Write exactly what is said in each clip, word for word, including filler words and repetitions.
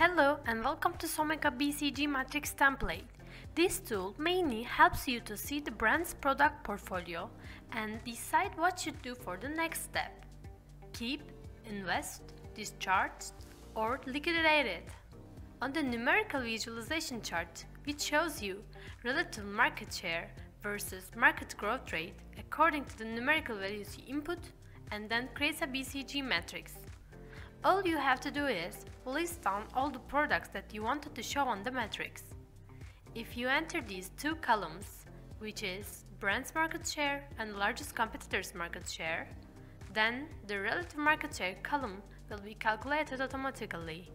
Hello and welcome to Someka B C G Matrix Template. This tool mainly helps you to see the brand's product portfolio and decide what you do for the next step. Keep, invest, discharge or liquidate it. On the numerical visualization chart, which shows you relative market share versus market growth rate according to the numerical values you input, and then creates a B C G matrix. All you have to do is list down all the products that you wanted to show on the matrix. If you enter these two columns, which is brand's market share and largest competitor's market share, then the relative market share column will be calculated automatically.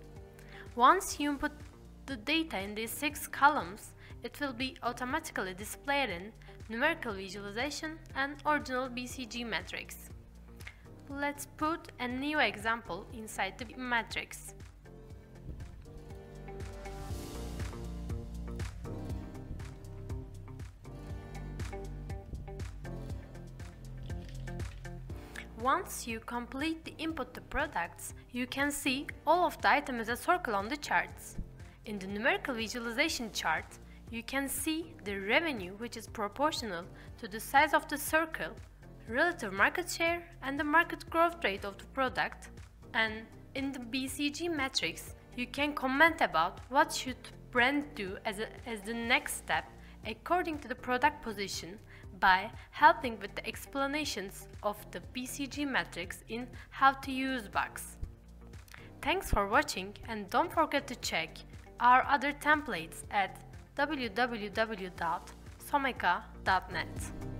Once you input the data in these six columns, it will be automatically displayed in numerical visualization and original B C G matrix. Let's put a new example inside the matrix. Once you complete the input to products, you can see all of the items as a circle on the charts. In the numerical visualization chart, you can see the revenue, which is proportional to the size of the circle, relative market share and the market growth rate of the product, and in the B C G matrix you can comment about what should brand do as, a, as the next step according to the product position by helping with the explanations of the B C G matrix in how to use box. Thanks for watching and don't forget to check our other templates at w w w dot someka dot net.